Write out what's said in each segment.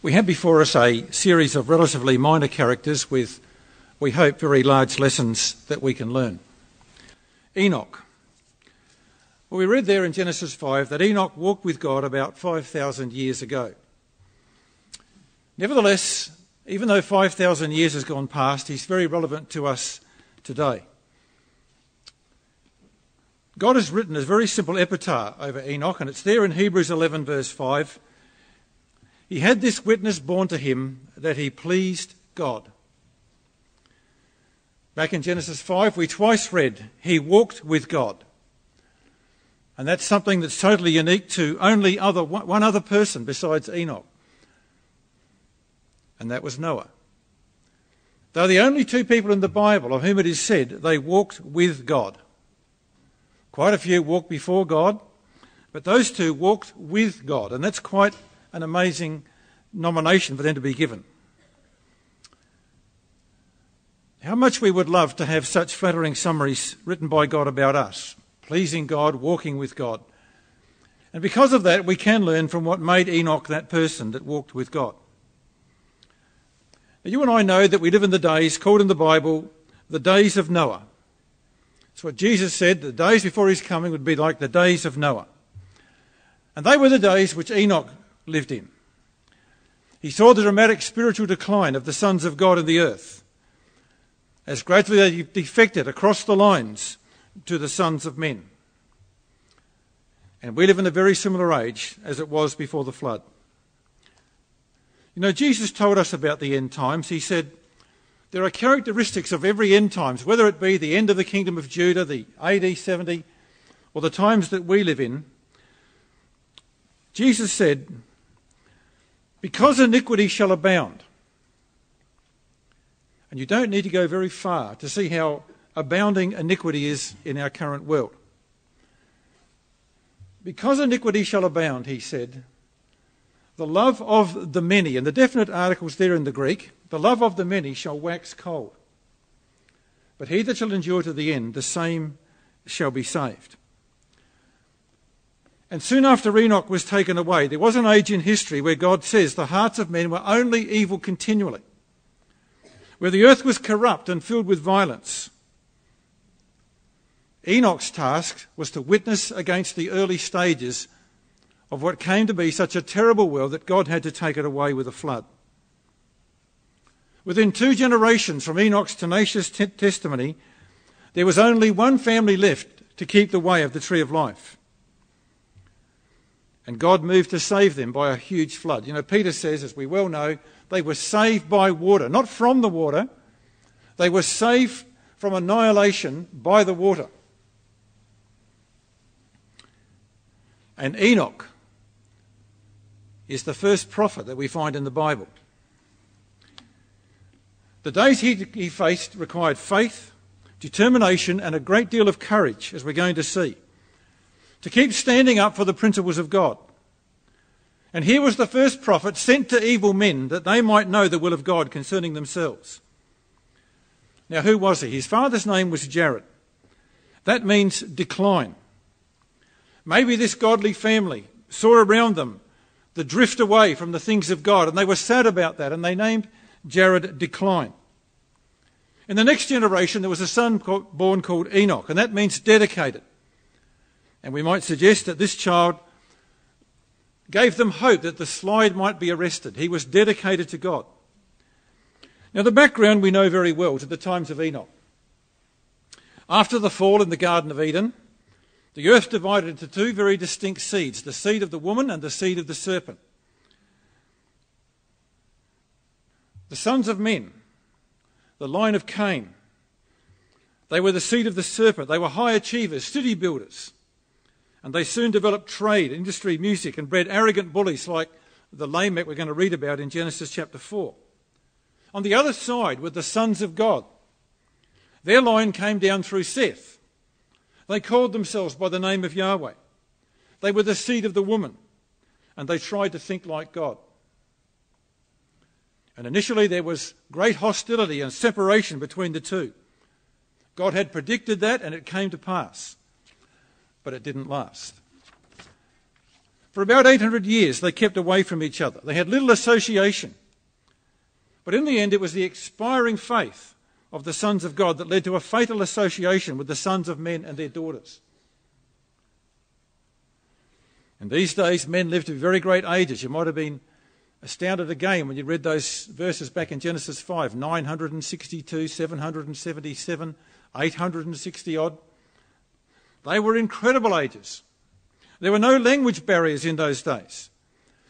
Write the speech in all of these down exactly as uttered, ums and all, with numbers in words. We have before us a series of relatively minor characters with, we hope, very large lessons that we can learn. Enoch. Well, we read there in Genesis five that Enoch walked with God about five thousand years ago. Nevertheless, even though five thousand years has gone past, he's very relevant to us today. God has written a very simple epitaph over Enoch, and it's there in Hebrews eleven verse five. He had this witness born to him that he pleased God. Back in Genesis five, we twice read, he walked with God. And that's something that's totally unique to only other, one other person besides Enoch. And that was Noah. They're the only two people in the Bible of whom it is said they walked with God. Quite a few walked before God, but those two walked with God. And that's quite an amazing nomination for them to be given. How much we would love to have such flattering summaries written by God about us, pleasing God, walking with God. And because of that, we can learn from what made Enoch that person that walked with God. Now, you and I know that we live in the days called in the Bible, the days of Noah. That's what Jesus said, the days before his coming would be like the days of Noah. And they were the days which Enoch lived in. He saw the dramatic spiritual decline of the sons of God in the earth as gradually they defected across the lines to the sons of men. And we live in a very similar age as it was before the flood. You know, Jesus told us about the end times. He said there are characteristics of every end times, whether it be the end of the kingdom of Judah, the A D seventy, or the times that we live in. Jesus said, because iniquity shall abound. And you don't need to go very far to see how abounding iniquity is in our current world. Because iniquity shall abound, he said, the love of the many, and the definite article's there in the Greek, the love of the many shall wax cold. But he that shall endure to the end, the same shall be saved. And soon after Enoch was taken away, there was an age in history where God says the hearts of men were only evil continually, where the earth was corrupt and filled with violence. Enoch's task was to witness against the early stages of what came to be such a terrible world that God had to take it away with a flood. Within two generations from Enoch's tenacious t- testimony, there was only one family left to keep the way of the tree of life. And God moved to save them by a huge flood. You know, Peter says, as we well know, they were saved by water, not from the water. They were saved from annihilation by the water. And Enoch is the first prophet that we find in the Bible. The days he, he faced required faith, determination, and a great deal of courage, as we're going to see, to keep standing up for the principles of God. And here was the first prophet sent to evil men that they might know the will of God concerning themselves. Now, who was he? His father's name was Jared. That means decline. Maybe this godly family saw around them the drift away from the things of God, and they were sad about that, and they named Jared decline. In the next generation, there was a son born called Enoch, and that means dedicated. And we might suggest that this child gave them hope that the slide might be arrested. He was dedicated to God. Now, the background we know very well to the times of Enoch. After the fall in the Garden of Eden, the earth divided into two very distinct seeds, the seed of the woman and the seed of the serpent. The sons of men, the line of Cain, they were the seed of the serpent. They were high achievers, city builders. And they soon developed trade, industry, music, and bred arrogant bullies like the Lamech we're going to read about in Genesis chapter four. On the other side were the sons of God. Their line came down through Seth. They called themselves by the name of Yahweh. They were the seed of the woman, and they tried to think like God. And initially there was great hostility and separation between the two. God had predicted that, and it came to pass. But it didn't last. For about eight hundred years, they kept away from each other. They had little association. But in the end, it was the expiring faith of the sons of God that led to a fatal association with the sons of men and their daughters. And these days, men live to very great ages. You might have been astounded again when you read those verses back in Genesis five, nine hundred sixty-two, seven hundred seventy-seven, eight hundred sixty odd. They were incredible ages. There were no language barriers in those days.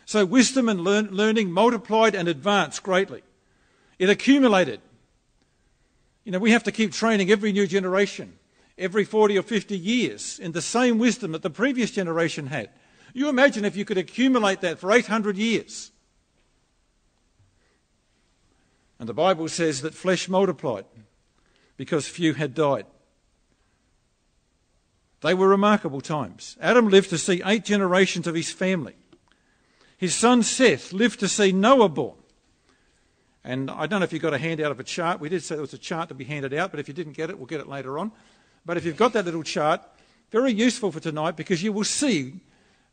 So wisdom and learn, learning multiplied and advanced greatly. It accumulated. You know, we have to keep training every new generation, every forty or fifty years, in the same wisdom that the previous generation had. You imagine if you could accumulate that for eight hundred years. And the Bible says that flesh multiplied because few had died. They were remarkable times. Adam lived to see eight generations of his family. His son Seth lived to see Noah born. And I don't know if you got a handout of a chart. We did say there was a chart to be handed out, but if you didn't get it, we'll get it later on. But if you've got that little chart, very useful for tonight, because you will see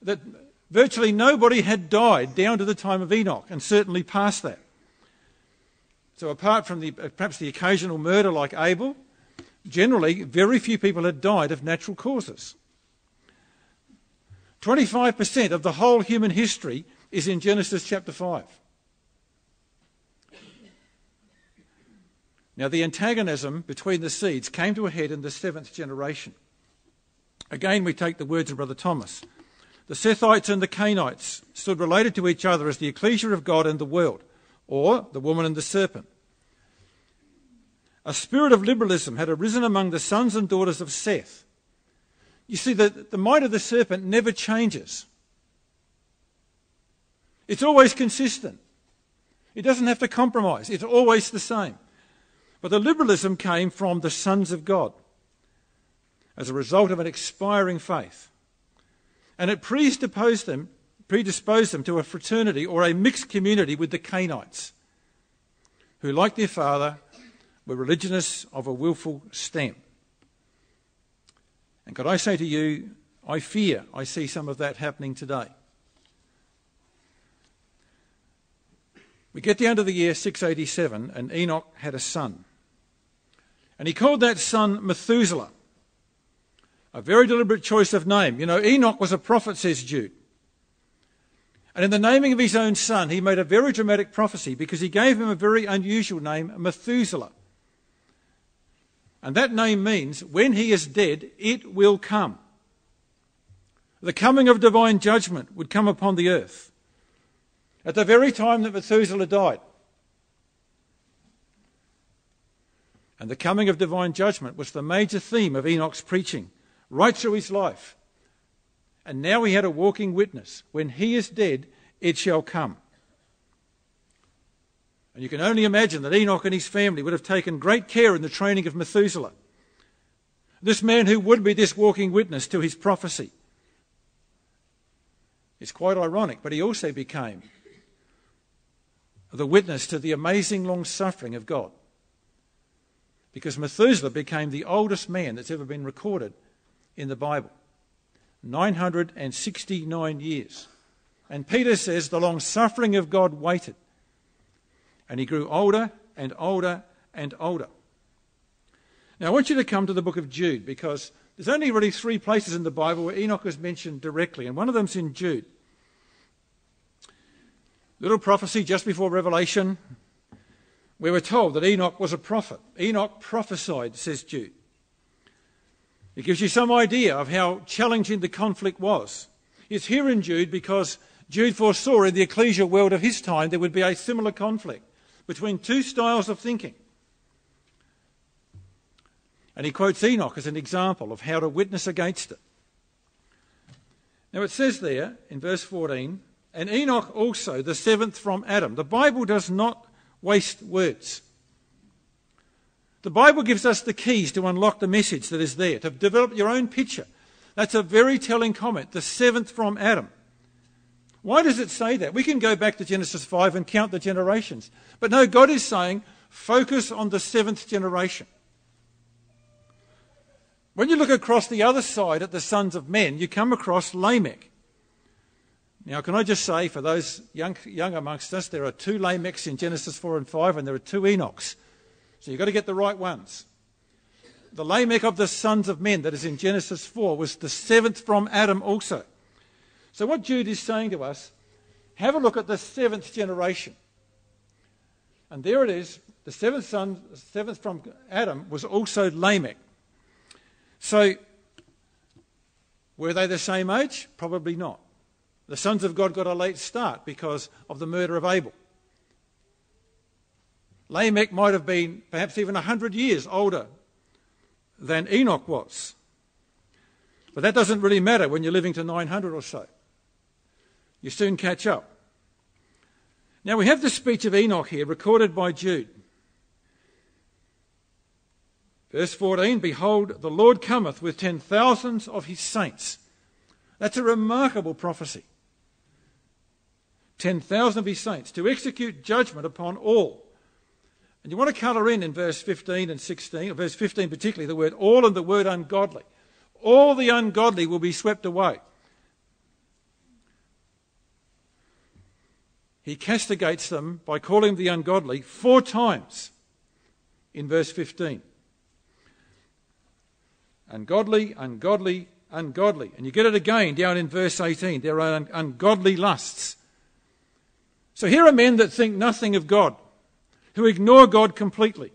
that virtually nobody had died down to the time of Enoch, and certainly past that. So apart from the, perhaps the occasional murder like Abel, generally very few people had died of natural causes. twenty-five percent of the whole human history is in Genesis chapter five. Now the antagonism between the seeds came to a head in the seventh generation. Again we take the words of Brother Thomas. The Sethites and the Cainites stood related to each other as the ecclesia of God and the world, or the woman and the serpent. A spirit of liberalism had arisen among the sons and daughters of Seth. You see, the, the might of the serpent never changes. It's always consistent. It doesn't have to compromise. It's always the same. But the liberalism came from the sons of God as a result of an expiring faith. And it predisposed them predisposed them to a fraternity or a mixed community with the Cainites, who, like their father, were religionists of a willful stamp. And could I say to you, I fear I see some of that happening today. We get down to the year six eighty-seven, and Enoch had a son. And he called that son Methuselah. A very deliberate choice of name. You know, Enoch was a prophet, says Jude. And in the naming of his own son, he made a very dramatic prophecy, because he gave him a very unusual name, Methuselah. And that name means, when he is dead, it will come. The coming of divine judgment would come upon the earth at the very time that Methuselah died. And the coming of divine judgment was the major theme of Enoch's preaching right through his life. And now he had a walking witness. When he is dead, it shall come. And you can only imagine that Enoch and his family would have taken great care in the training of Methuselah, this man who would be this walking witness to his prophecy. It's quite ironic, but he also became the witness to the amazing long-suffering of God, because Methuselah became the oldest man that's ever been recorded in the Bible. nine hundred sixty-nine years. And Peter says the long-suffering of God waited. And he grew older and older and older. Now I want you to come to the book of Jude, because there's only really three places in the Bible where Enoch is mentioned directly, and one of them's in Jude. Little prophecy just before Revelation, where we're told that Enoch was a prophet. Enoch prophesied, says Jude. It gives you some idea of how challenging the conflict was. It's here in Jude because Jude foresaw in the ecclesial world of his time there would be a similar conflict between two styles of thinking. And he quotes Enoch as an example of how to witness against it. Now it says there in verse fourteen, and Enoch also, the seventh from Adam. The Bible does not waste words. The Bible gives us the keys to unlock the message that is there, to develop your own picture. That's a very telling comment, the seventh from Adam. Why does it say that? We can go back to Genesis five and count the generations. But no, God is saying, focus on the seventh generation. When you look across the other side at the sons of men, you come across Lamech. Now, can I just say, for those young, young amongst us, there are two Lamechs in Genesis four and five, and there are two Enochs. So you've got to get the right ones. The Lamech of the sons of men that is in Genesis four was the seventh from Adam also. So what Jude is saying to us, have a look at the seventh generation. And there it is, the seventh son, the seventh from Adam, was also Lamech. So were they the same age? Probably not. The sons of God got a late start because of the murder of Abel. Lamech might have been perhaps even a hundred years older than Enoch was. But that doesn't really matter when you're living to nine hundred or so. You soon catch up. Now we have the speech of Enoch here, recorded by Jude. Verse fourteen, behold, the Lord cometh with ten thousands of his saints. That's a remarkable prophecy. ten thousand of his saints to execute judgment upon all. And you want to colour in in verse fifteen and sixteen, or verse fifteen particularly, the word all and the word ungodly. All the ungodly will be swept away. He castigates them by calling the ungodly four times in verse fifteen. Ungodly, ungodly, ungodly. And you get it again down in verse eighteen. There are un ungodly lusts. So here are men that think nothing of God, who ignore God completely.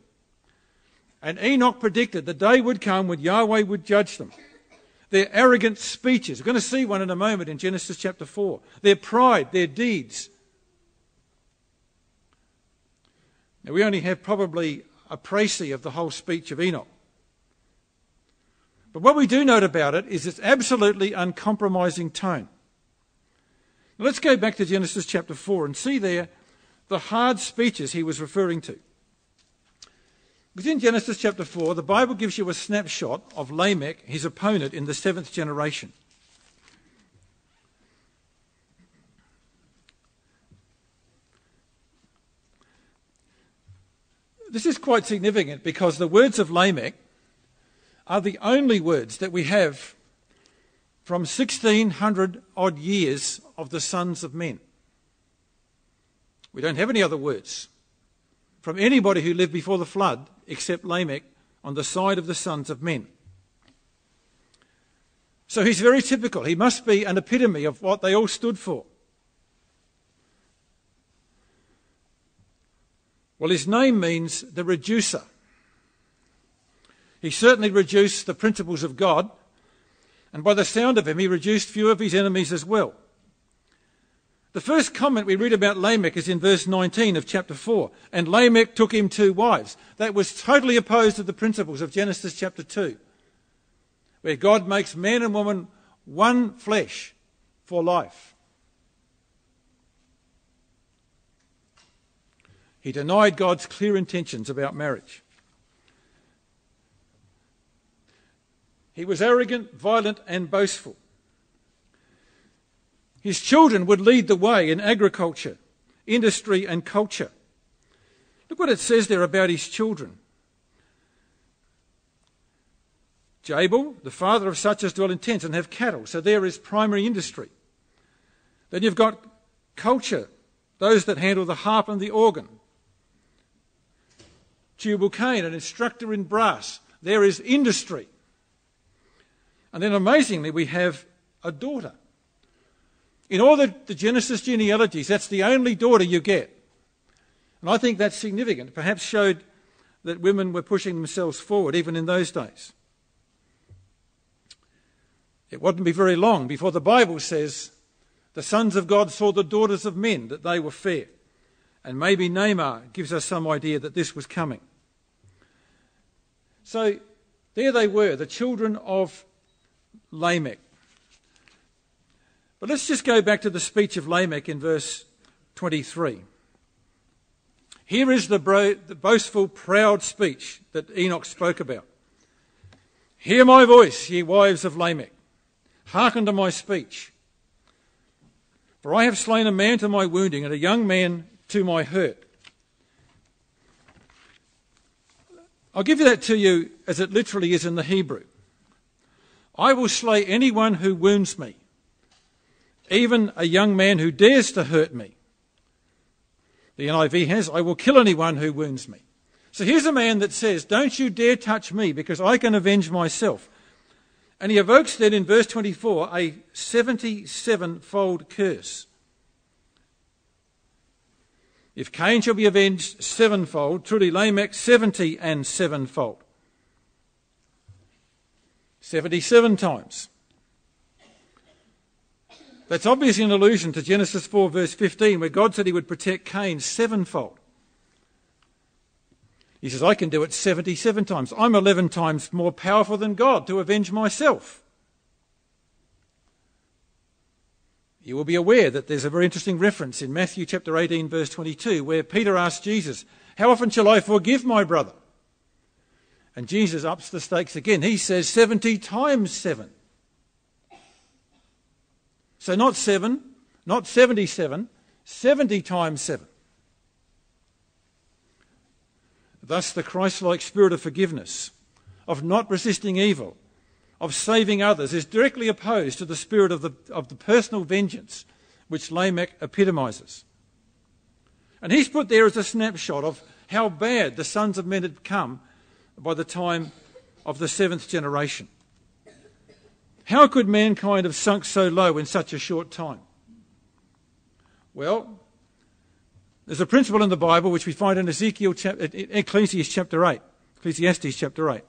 And Enoch predicted the day would come when Yahweh would judge them. Their arrogant speeches. We're going to see one in a moment in Genesis chapter four. Their pride, their deeds. Now, we only have probably a précis of the whole speech of Enoch. But what we do note about it is its absolutely uncompromising tone. Now, let's go back to Genesis chapter four and see there the hard speeches he was referring to. Because in Genesis chapter four, the Bible gives you a snapshot of Lamech, his opponent in the seventh generation. This is quite significant because the words of Lamech are the only words that we have from sixteen hundred odd years of the sons of men. We don't have any other words from anybody who lived before the flood except Lamech on the side of the sons of men. So he's very typical. He must be an epitome of what they all stood for. Well, his name means the reducer. He certainly reduced the principles of God, and by the sound of him, he reduced few of his enemies as well. The first comment we read about Lamech is in verse nineteen of chapter four, and Lamech took him two wives. That was totally opposed to the principles of Genesis chapter two, where God makes man and woman one flesh for life. He denied God's clear intentions about marriage. He was arrogant, violent, and boastful. His children would lead the way in agriculture, industry, and culture. Look what it says there about his children. Jabal, the father of such as dwell in tents and have cattle. So there is primary industry. Then you've got culture, those that handle the harp and the organ. Tubal-cain, an instructor in brass. There is industry. And then amazingly, we have a daughter. In all the, the Genesis genealogies, that's the only daughter you get. And I think that's significant. It perhaps showed that women were pushing themselves forward even in those days. It wouldn't be very long before the Bible says, the sons of God saw the daughters of men, that they were fair. And maybe Naamah gives us some idea that this was coming. So there they were, the children of Lamech. But let's just go back to the speech of Lamech in verse twenty-three. Here is the, bro the boastful, proud speech that Enoch spoke about. Hear my voice, ye wives of Lamech. Hearken to my speech. For I have slain a man to my wounding and a young man to my hurt. I'll give that to you as it literally is in the Hebrew. I will slay anyone who wounds me. even a young man who dares to hurt me. The N I V has, I will kill anyone who wounds me. So here's a man that says, don't you dare touch me, because I can avenge myself. And he evokes then in verse twenty-four a seventy-seven-fold curse. If Cain shall be avenged sevenfold, truly Lamech seventy and sevenfold. Seventy-seven times. That's obviously an allusion to Genesis four verse fifteen, where God said he would protect Cain sevenfold. He says, I can do it seventy-seven times. I'm eleven times more powerful than God to avenge myself. You will be aware that there's a very interesting reference in Matthew chapter eighteen verse twenty-two, where Peter asks Jesus, how often shall I forgive my brother? And Jesus ups the stakes again. He says seventy times seven. So not seven, not seventy-seven, seventy times seven. Thus the Christ-like spirit of forgiveness, of not resisting evil, of saving others, is directly opposed to the spirit of the, of the personal vengeance which Lamech epitomizes. And he's put there as a snapshot of how bad the sons of men had become by the time of the seventh generation. How could mankind have sunk so low in such a short time? Well, there's a principle in the Bible which we find in Ezekiel, Ecclesiastes chapter eight. Ecclesiastes chapter eight.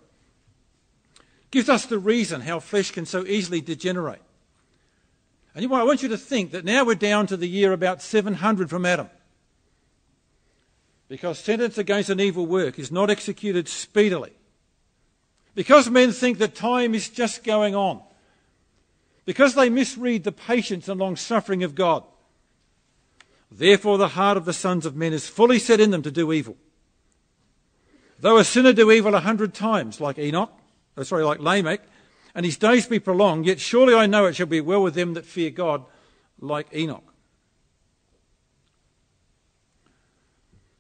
Gives us the reason how flesh can so easily degenerate. And I want you to think that now we're down to the year about seven hundred from Adam. Because sentence against an evil work is not executed speedily. Because men think that time is just going on. Because they misread the patience and long-suffering of God. Therefore the heart of the sons of men is fully set in them to do evil. Though a sinner do evil a hundred times, like Enoch, Oh, sorry, like Lamech, and his days be prolonged, yet surely I know it shall be well with them that fear God, like Enoch.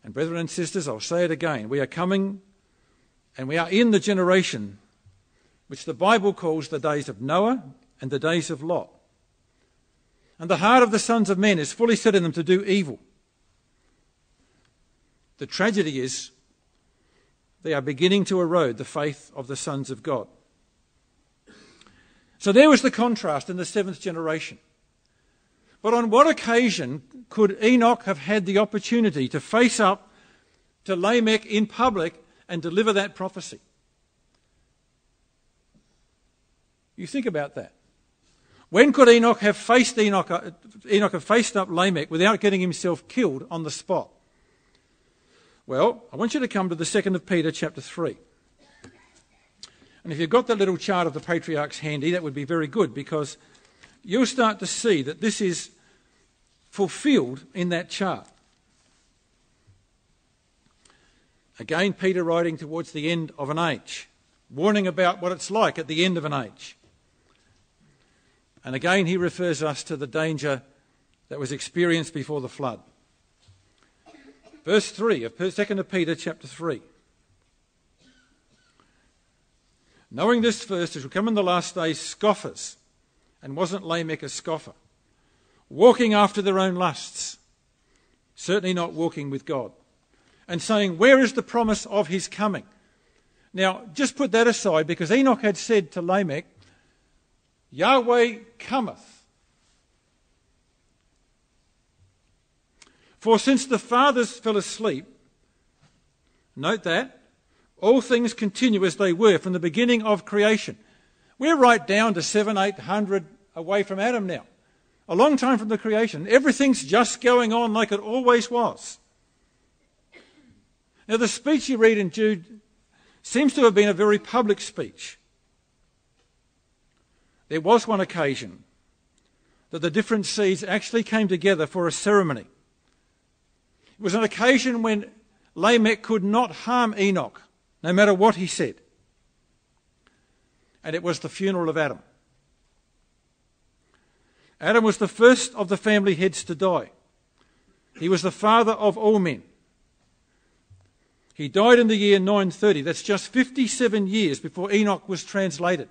And brethren and sisters, I'll say it again, we are coming and we are in the generation which the Bible calls the days of Noah and the days of Lot. And the heart of the sons of men is fully set in them to do evil. The tragedy is, they are beginning to erode the faith of the sons of God. So there was the contrast in the seventh generation. But on what occasion could Enoch have had the opportunity to face up to Lamech in public and deliver that prophecy? You think about that. When could Enoch have faced Enoch, Enoch have faced up Lamech without getting himself killed on the spot? Well, I want you to come to the second of Peter, chapter three. And if you've got the little chart of the patriarchs handy, that would be very good, because you'll start to see that this is fulfilled in that chart. Again, Peter writing towards the end of an age, warning about what it's like at the end of an age. And again, he refers us to the danger that was experienced before the flood. Verse three of Second Peter chapter three. Knowing this first, it will come in the last days scoffers, and wasn't Lamech a scoffer, walking after their own lusts, certainly not walking with God, and saying, where is the promise of his coming? Now, just put that aside, because Enoch had said to Lamech, Yahweh cometh. For since the fathers fell asleep, note that, all things continue as they were from the beginning of creation. We're right down to seven, eight hundred away from Adam now. A long time from the creation. Everything's just going on like it always was. Now the speech you read in Jude seems to have been a very public speech. There was one occasion that the different seeds actually came together for a ceremony. It was an occasion when Lamech could not harm Enoch, no matter what he said. And it was the funeral of Adam. Adam was the first of the family heads to die. He was the father of all men. He died in the year nine thirty. That's just fifty-seven years before Enoch was translated.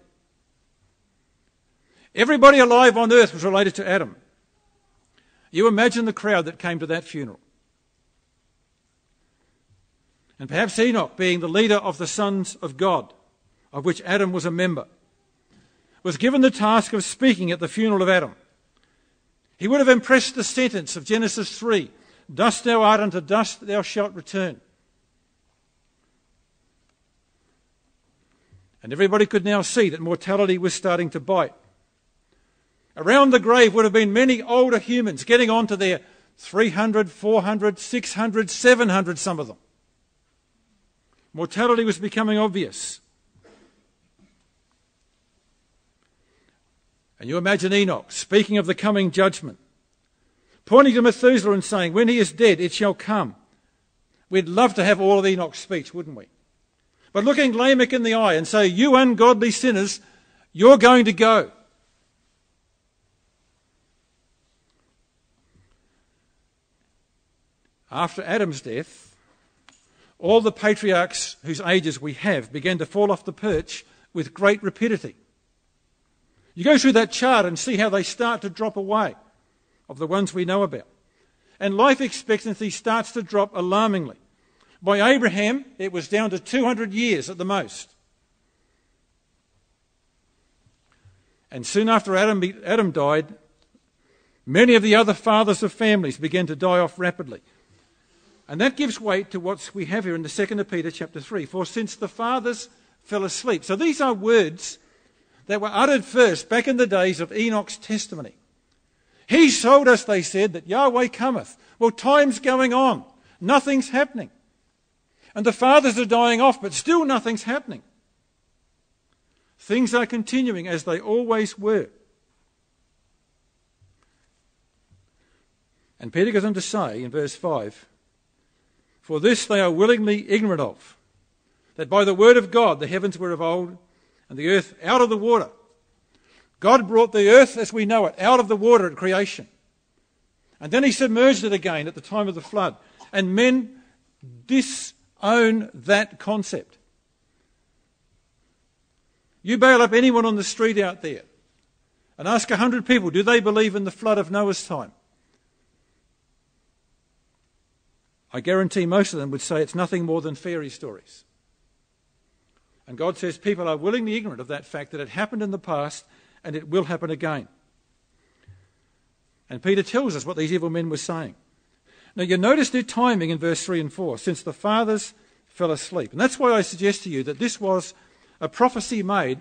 Everybody alive on earth was related to Adam, You imagine the crowd that came to that funeral. And perhaps Enoch, being the leader of the sons of God, of which Adam was a member, was given the task of speaking at the funeral of Adam. He would have impressed the sentence of Genesis three, "Dust thou art, unto dust thou shalt return." And everybody could now see that mortality was starting to bite. Around the grave would have been many older humans getting on to their three hundred, four hundred, six hundred, seven hundred, some of them. Mortality was becoming obvious. And you imagine Enoch speaking of the coming judgment, pointing to Methuselah and saying, "When he is dead, it shall come." We'd love to have all of Enoch's speech, wouldn't we? But looking Lamech in the eye and say, "You ungodly sinners, you're going to go." After Adam's death, all the patriarchs whose ages we have began to fall off the perch with great rapidity. You go through that chart and see how they start to drop away of the ones we know about. And life expectancy starts to drop alarmingly. By Abraham, it was down to two hundred years at the most. And soon after Adam, Adam died, many of the other fathers of families began to die off rapidly. And that gives weight to what we have here in the second Peter chapter three. "For since the fathers fell asleep." So these are words that were uttered first back in the days of Enoch's testimony. "He told us," they said, "that Yahweh cometh." Well, time's going on. Nothing's happening. And the fathers are dying off, but still nothing's happening. Things are continuing as they always were. And Peter goes on to say in verse five, "For this they are willingly ignorant of, that by the word of God the heavens were of old, and the earth out of the water." God brought the earth as we know it out of the water at creation. And then he submerged it again at the time of the flood. And men disown that concept. You bail up anyone on the street out there and ask a hundred people, do they believe in the flood of Noah's time? I guarantee most of them would say it's nothing more than fairy stories. And God says people are willingly ignorant of that fact that it happened in the past and it will happen again. And Peter tells us what these evil men were saying. Now you notice their timing in verse three and four, "since the fathers fell asleep." And that's why I suggest to you that this was a prophecy made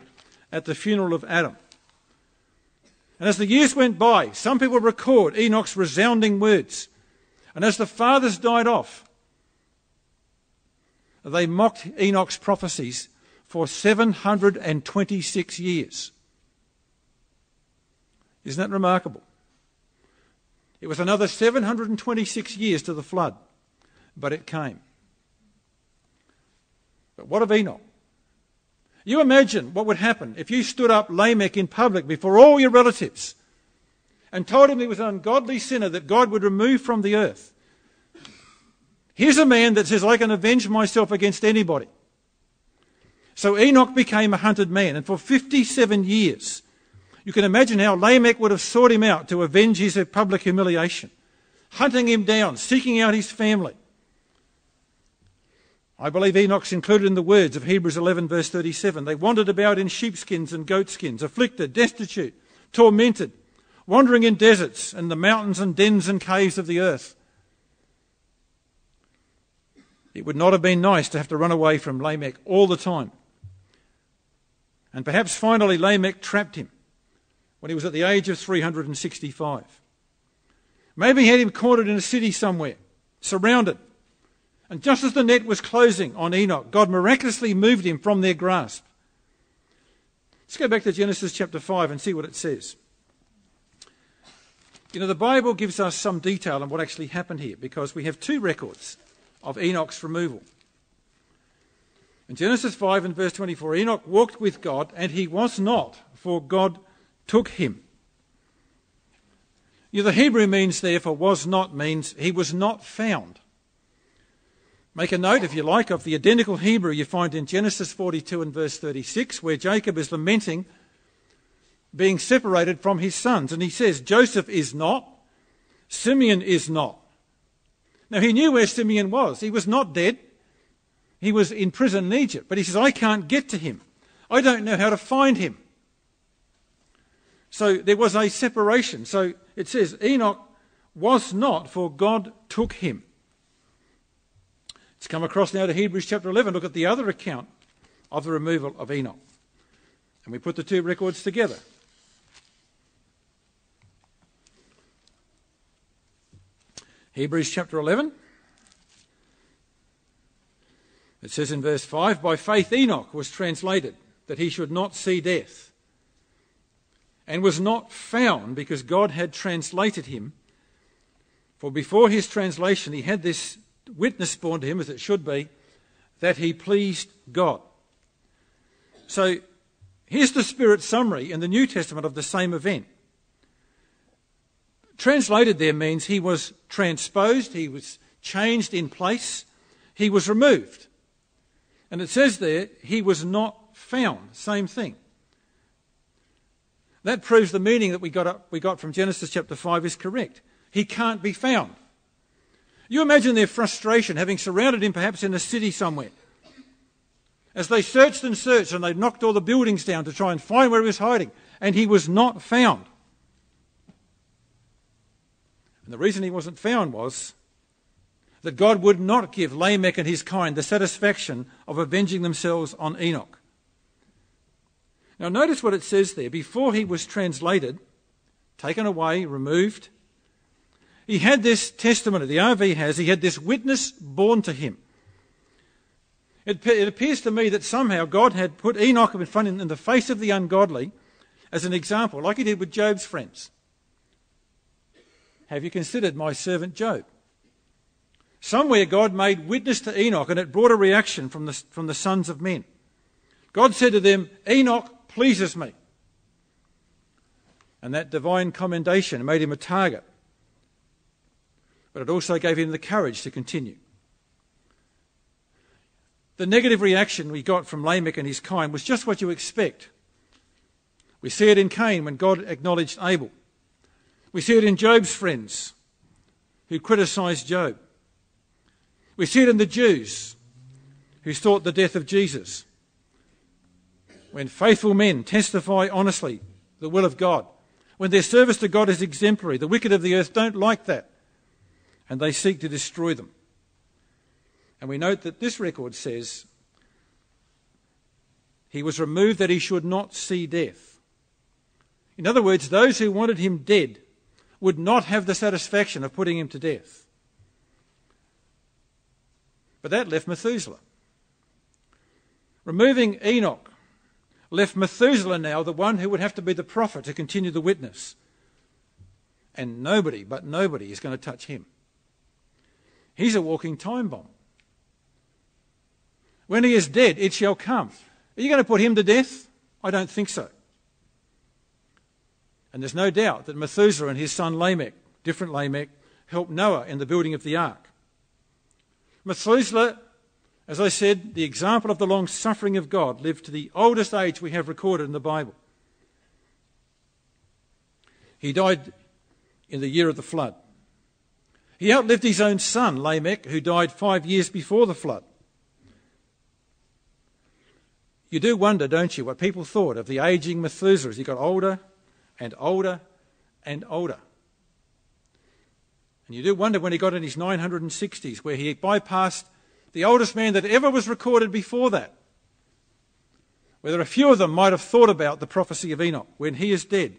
at the funeral of Adam. And as the years went by, some people record Enoch's resounding words. And as the fathers died off, they mocked Enoch's prophecies for seven hundred twenty-six years. Isn't that remarkable? It was another seven hundred twenty-six years to the flood, but it came. But what of Enoch? You imagine what would happen if you stood up Lamech in public before all your relatives and told him he was an ungodly sinner that God would remove from the earth. Here's a man that says, "I can avenge myself against anybody." So Enoch became a hunted man, and for fifty-seven years... you can imagine how Lamech would have sought him out to avenge his public humiliation, hunting him down, seeking out his family. I believe Enoch's included in the words of Hebrews eleven verse thirty-seven. "They wandered about in sheepskins and goatskins, afflicted, destitute, tormented, wandering in deserts and the mountains and dens and caves of the earth." It would not have been nice to have to run away from Lamech all the time. And perhaps finally Lamech trapped him when he was at the age of three hundred sixty-five. Maybe he had him cornered in a city somewhere, surrounded. And just as the net was closing on Enoch, God miraculously moved him from their grasp. Let's go back to Genesis chapter five and see what it says. You know, the Bible gives us some detail on what actually happened here, because we have two records of Enoch's removal. In Genesis five and verse twenty-four, "Enoch walked with God, and he was not, for God took him." You know, the Hebrew means therefore "was not" means "he was not found." Make a note, if you like, of the identical Hebrew you find in Genesis forty-two and verse thirty-six, where Jacob is lamenting being separated from his sons. And he says, "Joseph is not, Simeon is not. Now, he knew where Simeon was. He was not dead. He was in prison in Egypt. But he says, I can't get to him. I don't know how to find him. So there was a separation. So it says, Enoch was not, for God took him. Let's come across now to Hebrews chapter eleven. Look at the other account of the removal of Enoch. And we put the two records together. Hebrews chapter eleven. It says in verse five, by faith Enoch was translated, that he should not see death, and was not found because God had translated him. For before his translation he had this witness borne to him, as it should be, that he pleased God. So here's the Spirit's summary in the New Testament of the same event. Translated there means he was transposed, he was changed in place, he was removed. And it says there, he was not found. Same thing. That proves the meaning that we got up, we got from Genesis chapter five is correct. He can't be found. You imagine their frustration, having surrounded him perhaps in a city somewhere. As they searched and searched, and they knocked all the buildings down to try and find where he was hiding, and he was not found. And the reason he wasn't found was that God would not give Lamech and his kind the satisfaction of avenging themselves on Enoch. Now notice what it says there. Before he was translated, taken away, removed, he had this testimony, the R V has, he had this witness borne to him. It, it appears to me that somehow God had put Enoch in front in the face of the ungodly as an example, like he did with Job's friends. Have you considered my servant Job? Somewhere God made witness to Enoch, and it brought a reaction from the, from the sons of men. God said to them, Enoch pleases me. And that divine commendation made him a target. But it also gave him the courage to continue. The negative reaction we got from Lamech and his kind was just what you expect. We see it in Cain when God acknowledged Abel. We see it in Job's friends who criticised Job. We see it in the Jews who sought the death of Jesus. When faithful men testify honestly the will of God, when their service to God is exemplary, the wicked of the earth don't like that, and they seek to destroy them. And we note that this record says, he was removed that he should not see death. In other words, those who wanted him dead would not have the satisfaction of putting him to death. But that left Methuselah. Removing Enoch left Methuselah now the one who would have to be the prophet to continue the witness. And nobody, but nobody, is going to touch him. He's a walking time bomb. When he is dead, it shall come. Are you going to put him to death? I don't think so. And there's no doubt that Methuselah and his son Lamech, different Lamech, helped Noah in the building of the ark. Methuselah, as I said, the example of the long suffering of God, lived to the oldest age we have recorded in the Bible. He died in the year of the flood. He outlived his own son, Lamech, who died five years before the flood. You do wonder, don't you, what people thought of the aging Methuselah as he got older and older and older. And you do wonder when he got in his nine hundred sixties, where he bypassed the oldest man that ever was recorded before that, whether a few of them might have thought about the prophecy of Enoch, when he is dead,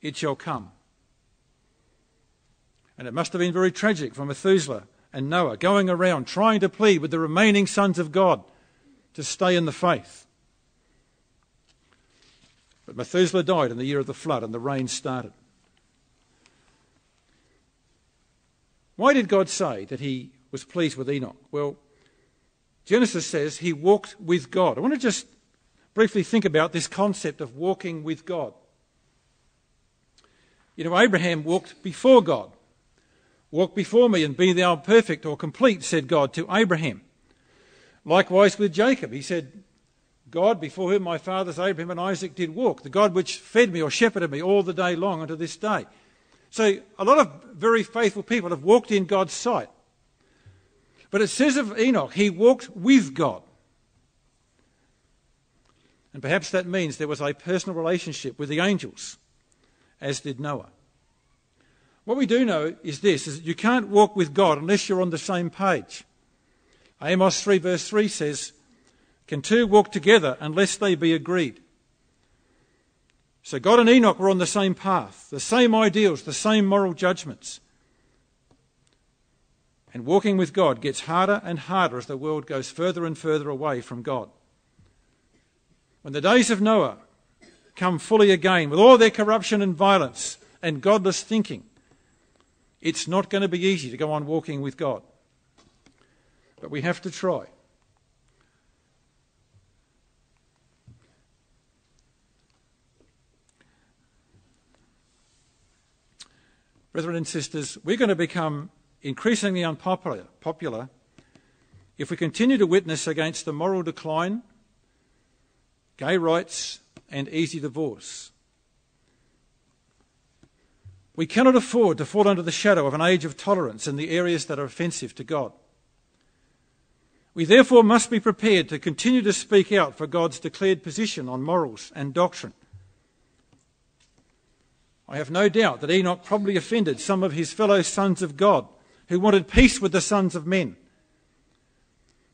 it shall come. And it must have been very tragic for Methuselah and Noah, going around trying to plead with the remaining sons of God to stay in the faith. But Methuselah died in the year of the flood, and the rain started. Why did God say that he was pleased with Enoch? Well, Genesis says he walked with God. I want to just briefly think about this concept of walking with God. You know, Abraham walked before God. Walk before me and be thou perfect or complete, said God to Abraham. Likewise with Jacob, he said, God before whom my fathers Abraham and Isaac did walk, the God which fed me or shepherded me all the day long unto this day. So a lot of very faithful people have walked in God's sight. But it says of Enoch, he walked with God. And perhaps that means there was a personal relationship with the angels, as did Noah. What we do know is this, is that you can't walk with God unless you're on the same page. Amos three verse three says, "Can two walk together unless they be agreed?" So God and Enoch were on the same path, the same ideals, the same moral judgments. And walking with God gets harder and harder as the world goes further and further away from God. When the days of Noah come fully again, with all their corruption and violence and godless thinking, it's not going to be easy to go on walking with God. But we have to try. Brethren and sisters, we're going to become increasingly unpopular popular, if we continue to witness against the moral decline, gay rights and easy divorce. We cannot afford to fall under the shadow of an age of tolerance in the areas that are offensive to God. We therefore must be prepared to continue to speak out for God's declared position on morals and doctrine. I have no doubt that Enoch probably offended some of his fellow sons of God who wanted peace with the sons of men.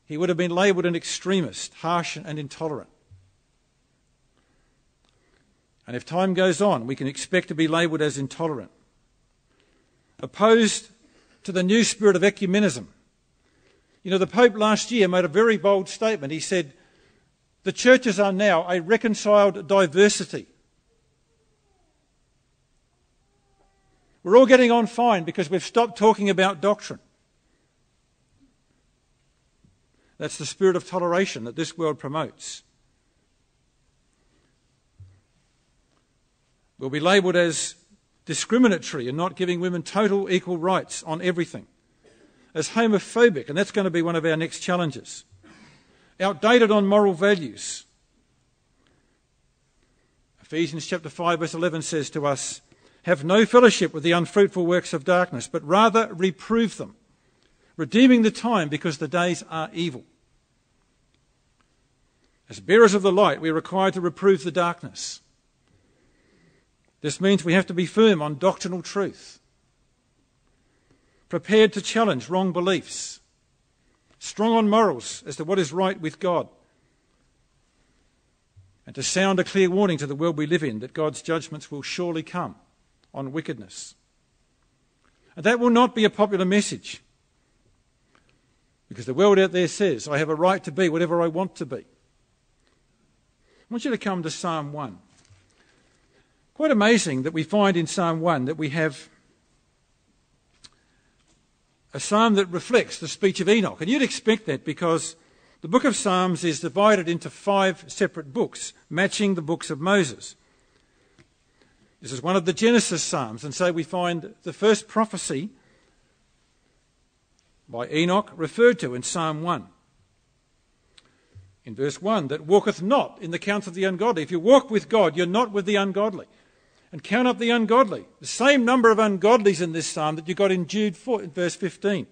He would have been labelled an extremist, harsh and intolerant. And if time goes on, we can expect to be labelled as intolerant, opposed to the new spirit of ecumenism. You know, the Pope last year made a very bold statement. He said, "The churches are now a reconciled diversity." We're all getting on fine because we've stopped talking about doctrine. That's the spirit of toleration that this world promotes. We'll be labelled as discriminatory and not giving women total equal rights on everything. As homophobic, and that's going to be one of our next challenges. Outdated on moral values. Ephesians chapter five verse eleven says to us, "Have no fellowship with the unfruitful works of darkness, but rather reprove them, redeeming the time because the days are evil." As bearers of the light, we are required to reprove the darkness. This means we have to be firm on doctrinal truth, prepared to challenge wrong beliefs, strong on morals as to what is right with God, and to sound a clear warning to the world we live in that God's judgments will surely come on wickedness. And that will not be a popular message, because the world out there says, "I have a right to be whatever I want to be." I want you to come to Psalm one. Quite amazing that we find in Psalm one that we have a psalm that reflects the speech of Enoch. And you'd expect that because the book of Psalms is divided into five separate books, matching the books of Moses. This is one of the Genesis Psalms, and so we find the first prophecy by Enoch referred to in Psalm one. In verse one, "That walketh not in the counsel of the ungodly." If you walk with God, you're not with the ungodly. And count up the ungodly. The same number of ungodlies in this psalm that you got in Jude four, verse fifteen.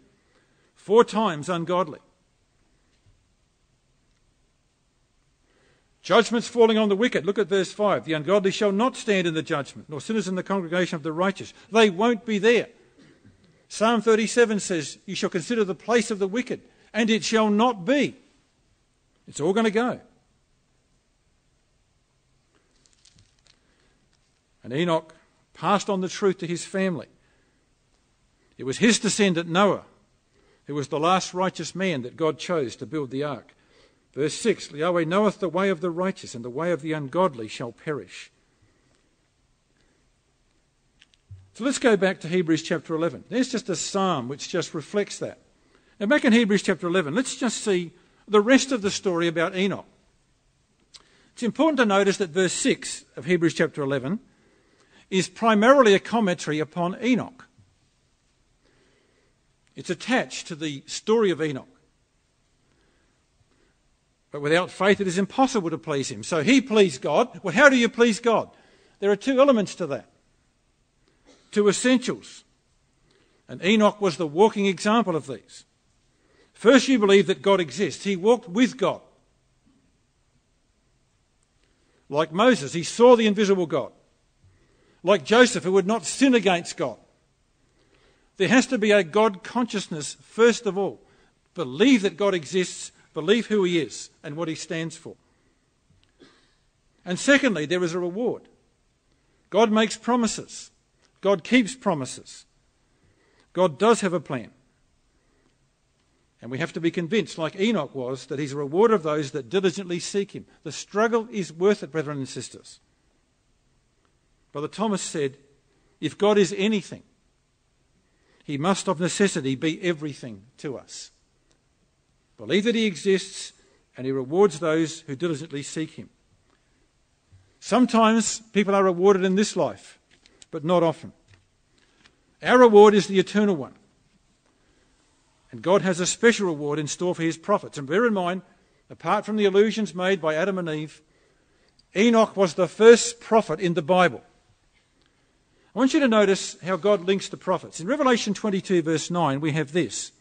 Four times ungodly. Judgments falling on the wicked. Look at verse five. "The ungodly shall not stand in the judgment, nor sinners in the congregation of the righteous." They won't be there. Psalm thirty-seven says, "You shall consider the place of the wicked, and it shall not be." It's all going to go. And Enoch passed on the truth to his family. It was his descendant, Noah, who was the last righteous man that God chose to build the ark. Verse six, "Yahweh knoweth the way of the righteous, and the way of the ungodly shall perish." So let's go back to Hebrews chapter eleven. There's just a psalm which just reflects that. Now back in Hebrews chapter eleven, let's just see the rest of the story about Enoch. It's important to notice that verse six of Hebrews chapter eleven is primarily a commentary upon Enoch. It's attached to the story of Enoch. But without faith it is impossible to please him. So he pleased God. Well, how do you please God? There are two elements to that. to essentials. And Enoch was the walking example of these. First, you believe that God exists. He walked with God. Like Moses, he saw the invisible God. Like Joseph, who would not sin against God. There has to be a God consciousness, first of all. Believe that God exists, believe who he is and what he stands for. And secondly, there is a reward. God makes promises. God keeps promises. God does have a plan. And we have to be convinced, like Enoch was, that he's a rewarder of those that diligently seek him. The struggle is worth it, brethren and sisters. Brother Thomas said, if God is anything, he must of necessity be everything to us. Believe that he exists, and he rewards those who diligently seek him. Sometimes people are rewarded in this life, but not often. Our reward is the eternal one. And God has a special reward in store for his prophets. And bear in mind, apart from the allusions made by Adam and Eve, Enoch was the first prophet in the Bible. I want you to notice how God links the prophets. In Revelation twenty-two, verse nine, we have this.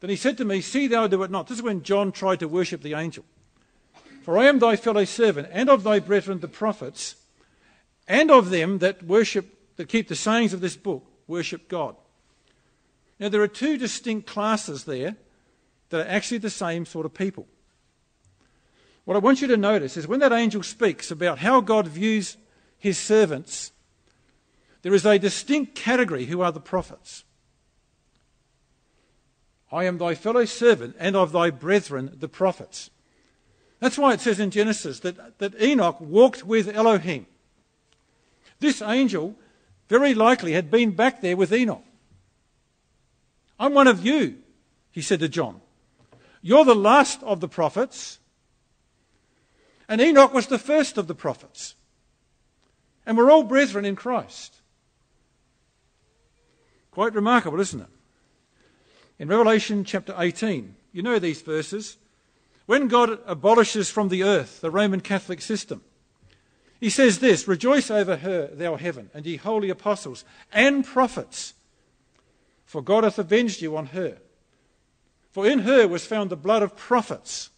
Then he said to me, see thou do it not. This is when John tried to worship the angel. For I am thy fellow servant, and of thy brethren the prophets, and of them that worship, that keep the sayings of this book, worship God. Now there are two distinct classes there that are actually the same sort of people. What I want you to notice is when that angel speaks about how God views his servants, there is a distinct category who are the prophets. I am thy fellow servant and of thy brethren the prophets. That's why it says in Genesis that, that Enoch walked with Elohim. This angel very likely had been back there with Enoch. I'm one of you, he said to John. You're the last of the prophets, and Enoch was the first of the prophets. And we're all brethren in Christ. Quite remarkable, isn't it? In Revelation chapter eighteen, you know these verses. When God abolishes from the earth the Roman Catholic system, he says this, rejoice over her, thou heaven, and ye holy apostles and prophets, for God hath avenged you on her. For in her was found the blood of prophets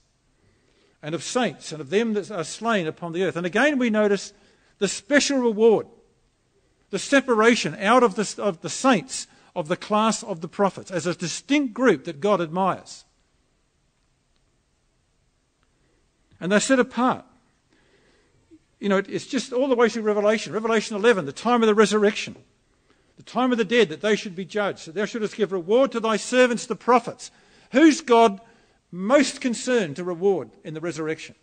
and of saints and of them that are slain upon the earth. And again we notice the special reward, the separation out of the, of the saints of the class of the prophets as a distinct group that God admires. And they're set apart. You know, it's just all the way through Revelation. Revelation eleven, the time of the resurrection, the time of the dead, that they should be judged, that thou shouldest give reward to thy servants, the prophets. Who's God most concerned to reward in the resurrection?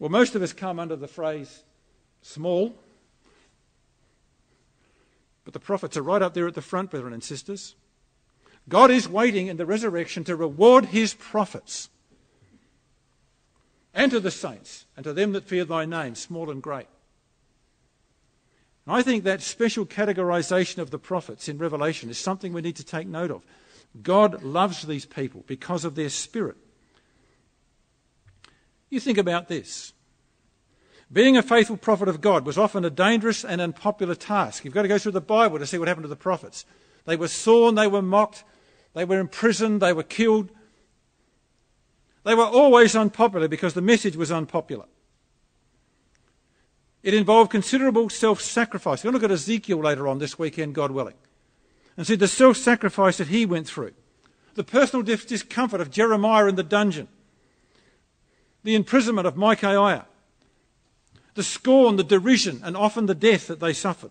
Well, most of us come under the phrase small, but the prophets are right up there at the front, brethren and sisters. God is waiting in the resurrection to reward his prophets and to the saints and to them that fear thy name, small and great. And I think that special categorization of the prophets in Revelation is something we need to take note of. God loves these people because of their spirit. You think about this. Being a faithful prophet of God was often a dangerous and unpopular task. You've got to go through the Bible to see what happened to the prophets. They were sawn, they were mocked, they were imprisoned, they were killed. They were always unpopular because the message was unpopular. It involved considerable self-sacrifice. We'll look at Ezekiel later on this weekend, God willing, and see the self-sacrifice that he went through. The personal discomfort of Jeremiah in the dungeon. The imprisonment of Micaiah. The scorn, the derision, and often the death that they suffered.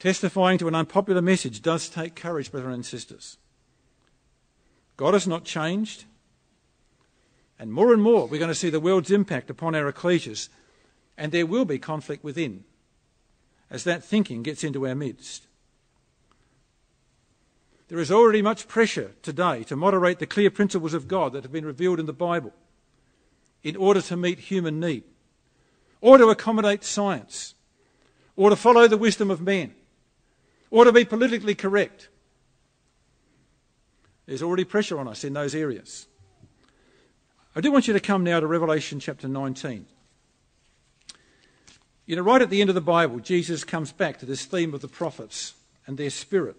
Testifying to an unpopular message does take courage, brethren and sisters. God has not changed. And more and more, we're going to see the world's impact upon our ecclesias. And there will be conflict within as that thinking gets into our midst. There is already much pressure today to moderate the clear principles of God that have been revealed in the Bible, in order to meet human need, or to accommodate science, or to follow the wisdom of men, or to be politically correct. There's already pressure on us in those areas. I do want you to come now to Revelation chapter nineteen. You know, right at the end of the Bible, Jesus comes back to this theme of the prophets and their spirit.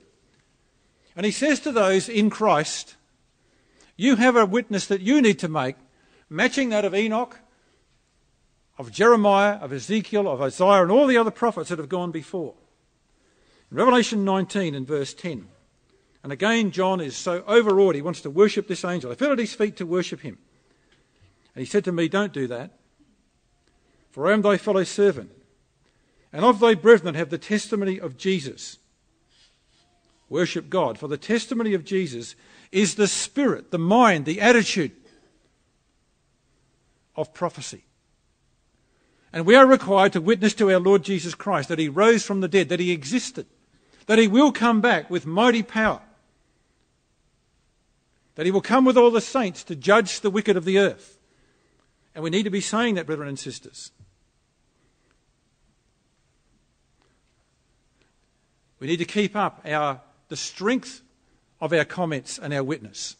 And he says to those in Christ, you have a witness that you need to make, matching that of Enoch, of Jeremiah, of Ezekiel, of Isaiah, and all the other prophets that have gone before. In Revelation nineteen and verse ten, and again John is so overawed, he wants to worship this angel. I fell at his feet to worship him. And he said to me, don't do that, for I am thy fellow servant, and of thy brethren have the testimony of Jesus. Worship God, for the testimony of Jesus is the spirit, the mind, the attitude of prophecy. And we are required to witness to our Lord Jesus Christ that he rose from the dead, that he existed, that he will come back with mighty power, that he will come with all the saints to judge the wicked of the earth. And we need to be saying that, brethren and sisters. We need to keep up our the strength of our comments and our witness.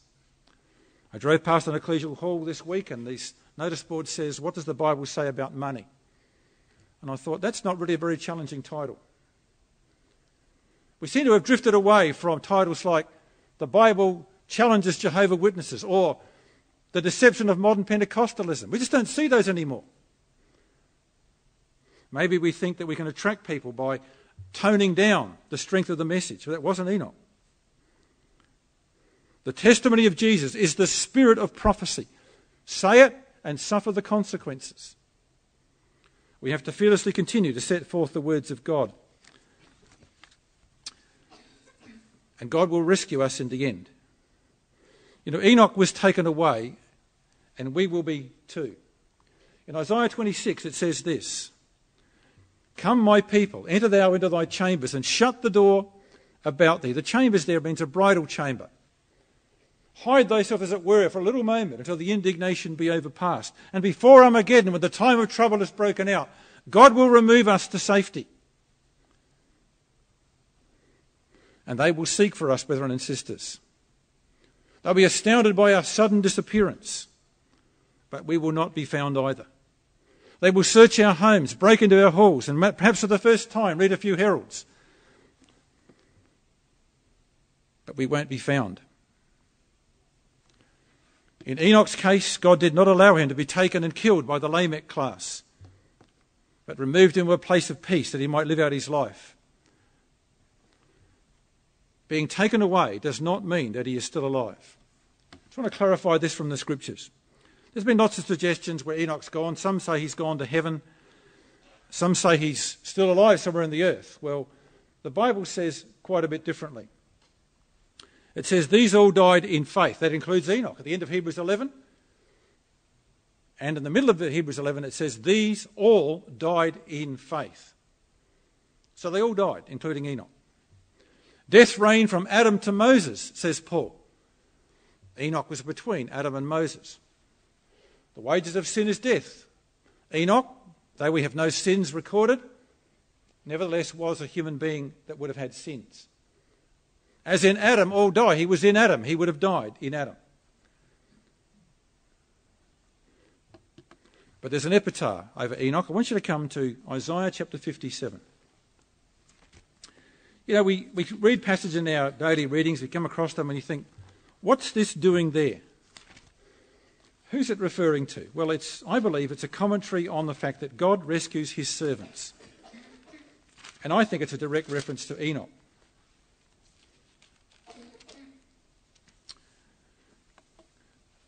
I drove past an ecclesial hall this week and this notice board says, what does the Bible say about money? And I thought, that's not really a very challenging title. We seem to have drifted away from titles like, the Bible challenges Jehovah's Witnesses, or the deception of modern Pentecostalism. We just don't see those anymore. Maybe we think that we can attract people by toning down the strength of the message. But that wasn't Enoch. The testimony of Jesus is the spirit of prophecy. Say it and suffer the consequences. We have to fearlessly continue to set forth the words of God. And God will rescue us in the end. You know, Enoch was taken away, and we will be too. In Isaiah twenty-six it says this, come, my people, enter thou into thy chambers, and shut the door about thee. The chambers there means a bridal chamber. Hide thyself, as it were, for a little moment, until the indignation be overpast. And before Armageddon, when the time of trouble is broken out, God will remove us to safety. And they will seek for us, brethren and sisters. They'll be astounded by our sudden disappearance, but we will not be found either. They will search our homes, break into our halls, and perhaps for the first time read a few heralds. But we won't be found. In Enoch's case, God did not allow him to be taken and killed by the Lamech class, but removed him to a place of peace that he might live out his life. Being taken away does not mean that he is still alive. I just want to clarify this from the scriptures. There's been lots of suggestions where Enoch's gone. Some say he's gone to heaven. Some say he's still alive somewhere in the earth. Well, the Bible says quite a bit differently. It says, these all died in faith. That includes Enoch. At the end of Hebrews eleven, and in the middle of Hebrews eleven, it says, these all died in faith. So they all died, including Enoch. Death reigned from Adam to Moses, says Paul. Enoch was between Adam and Moses. The wages of sin is death. Enoch, though we have no sins recorded, nevertheless was a human being that would have had sins. As in Adam, all die. He was in Adam. He would have died in Adam. But there's an epitaph over Enoch. I want you to come to Isaiah chapter fifty-seven. You know, we, we read passages in our daily readings, we come across them and you think, what's this doing there? Who's it referring to? Well, it's, I believe it's a commentary on the fact that God rescues his servants. And I think it's a direct reference to Enoch.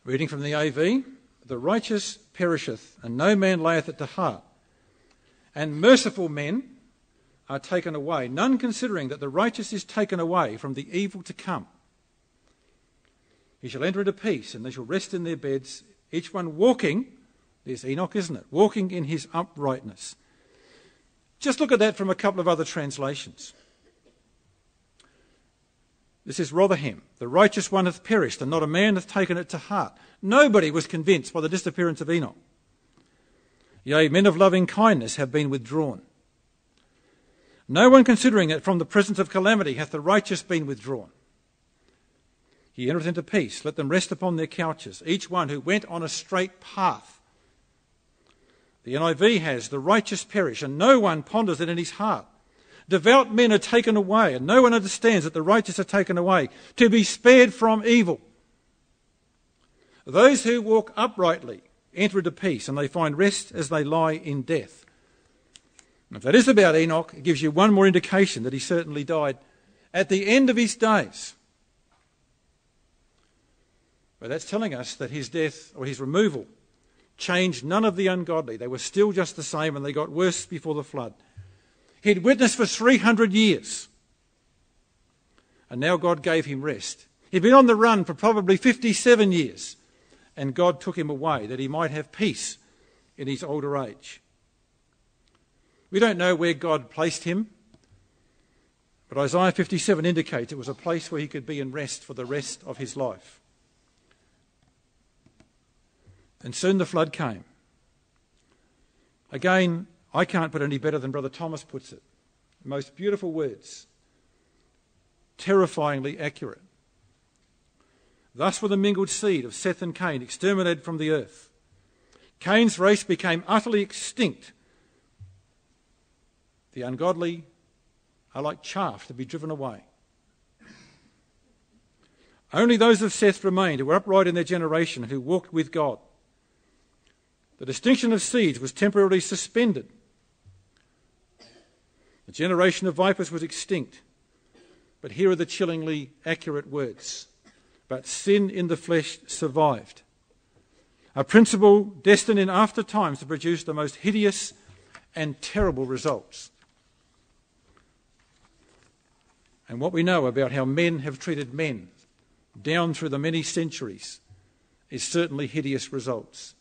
Reading from the N I V, the righteous perisheth, and no man layeth it to heart. And merciful men are taken away, none considering that the righteous is taken away from the evil to come. He shall enter into peace, and they shall rest in their beds, each one walking, there's Enoch, isn't it? Walking in his uprightness. Just look at that from a couple of other translations. This is Rotherham. The righteous one hath perished, and not a man hath taken it to heart. Nobody was convinced by the disappearance of Enoch. Yea, men of loving kindness have been withdrawn. No one considering that from the presence of calamity hath the righteous been withdrawn. He entereth into peace. Let them rest upon their couches, each one who went on a straight path. The N I V has, the righteous perish, and no one ponders it in his heart. Devout men are taken away, and no one understands that the righteous are taken away, to be spared from evil. Those who walk uprightly enter into peace, and they find rest as they lie in death. And if that is about Enoch, it gives you one more indication that he certainly died at the end of his days. But that's telling us that his death, or his removal, changed none of the ungodly. They were still just the same, and they got worse before the flood. He'd witnessed for three hundred years, and now God gave him rest. He'd been on the run for probably fifty-seven years, and God took him away that he might have peace in his older age. We don't know where God placed him, but Isaiah fifty-seven indicates it was a place where he could be in rest for the rest of his life. And soon the flood came. Again, I can't put it any better than Brother Thomas puts it. The most beautiful words, terrifyingly accurate. Thus were the mingled seed of Seth and Cain exterminated from the earth. Cain's race became utterly extinct. The ungodly are like chaff to be driven away. Only those of Seth remained who were upright in their generation and who walked with God. The distinction of seeds was temporarily suspended. The generation of vipers was extinct. But here are the chillingly accurate words. But sin in the flesh survived. A principle destined in after times to produce the most hideous and terrible results. And what we know about how men have treated men down through the many centuries is certainly hideous results.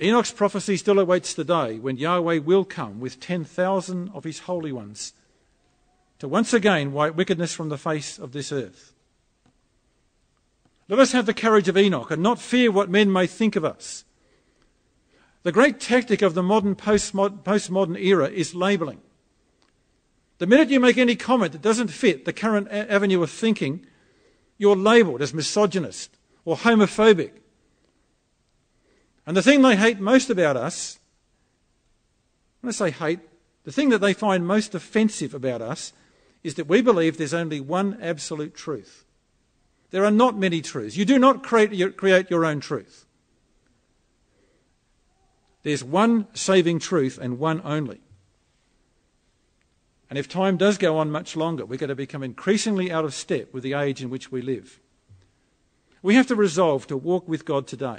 Enoch's prophecy still awaits the day when Yahweh will come with ten thousand of his holy ones to once again wipe wickedness from the face of this earth. Let us have the courage of Enoch and not fear what men may think of us. The great tactic of the modern postmodern era is labelling. The minute you make any comment that doesn't fit the current avenue of thinking, you're labelled as misogynist or homophobic. And the thing they hate most about us, when I say hate, the thing that they find most offensive about us is that we believe there's only one absolute truth. There are not many truths. You do not create your, create your own truth. There's one saving truth and one only. And if time does go on much longer, we're going to become increasingly out of step with the age in which we live. We have to resolve to walk with God today.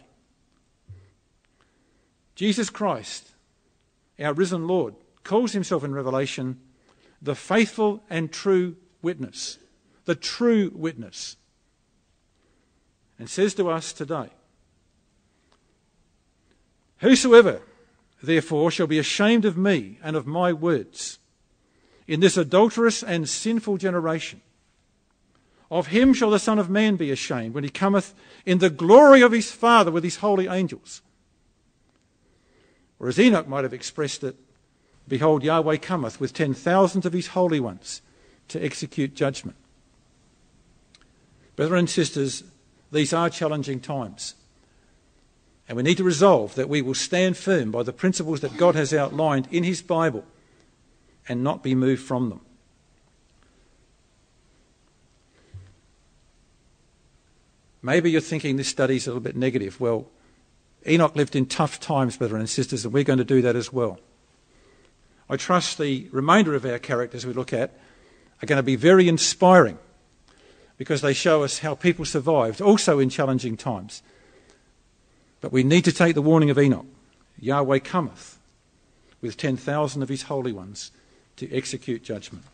Jesus Christ, our risen Lord, calls himself in Revelation the faithful and true witness, the true witness, and says to us today, whosoever, therefore, shall be ashamed of me and of my words in this adulterous and sinful generation, of him shall the Son of Man be ashamed when he cometh in the glory of his Father with his holy angels. Or as Enoch might have expressed it, behold, Yahweh cometh with ten thousands of his holy ones to execute judgment. Brethren and sisters, these are challenging times. And we need to resolve that we will stand firm by the principles that God has outlined in his Bible and not be moved from them. Maybe you're thinking this study's a little bit negative. Well, Enoch lived in tough times, brethren and sisters, and we're going to do that as well. I trust the remainder of our characters we look at are going to be very inspiring because they show us how people survived, also in challenging times. But we need to take the warning of Enoch. Yahweh cometh with ten thousand of his holy ones to execute judgment.